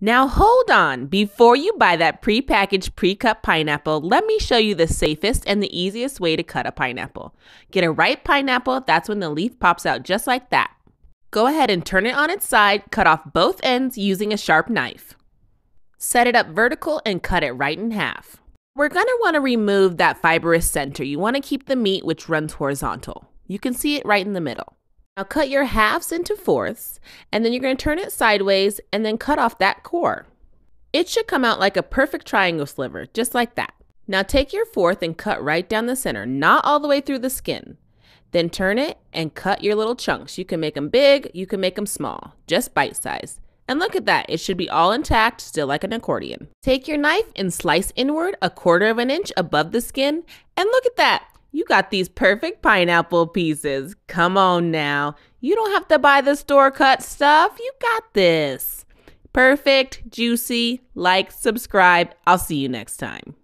Now hold on, before you buy that prepackaged, pre-cut pineapple, let me show you the safest and the easiest way to cut a pineapple. Get a ripe pineapple, that's when the leaf pops out just like that. Go ahead and turn it on its side, cut off both ends using a sharp knife. Set it up vertical and cut it right in half. We're gonna wanna remove that fibrous center. You wanna keep the meat, which runs horizontal. You can see it right in the middle. Now cut your halves into fourths, and then you're gonna turn it sideways and then cut off that core. It should come out like a perfect triangle sliver, just like that. Now take your fourth and cut right down the center, not all the way through the skin. Then turn it and cut your little chunks. You can make them big, you can make them small, just bite size. And look at that, it should be all intact, still like an accordion. Take your knife and slice inward 1/4 of an inch above the skin, and look at that. You got these perfect pineapple pieces. Come on now. You don't have to buy the store-cut stuff. You got this. Perfect, juicy, like, subscribe. I'll see you next time.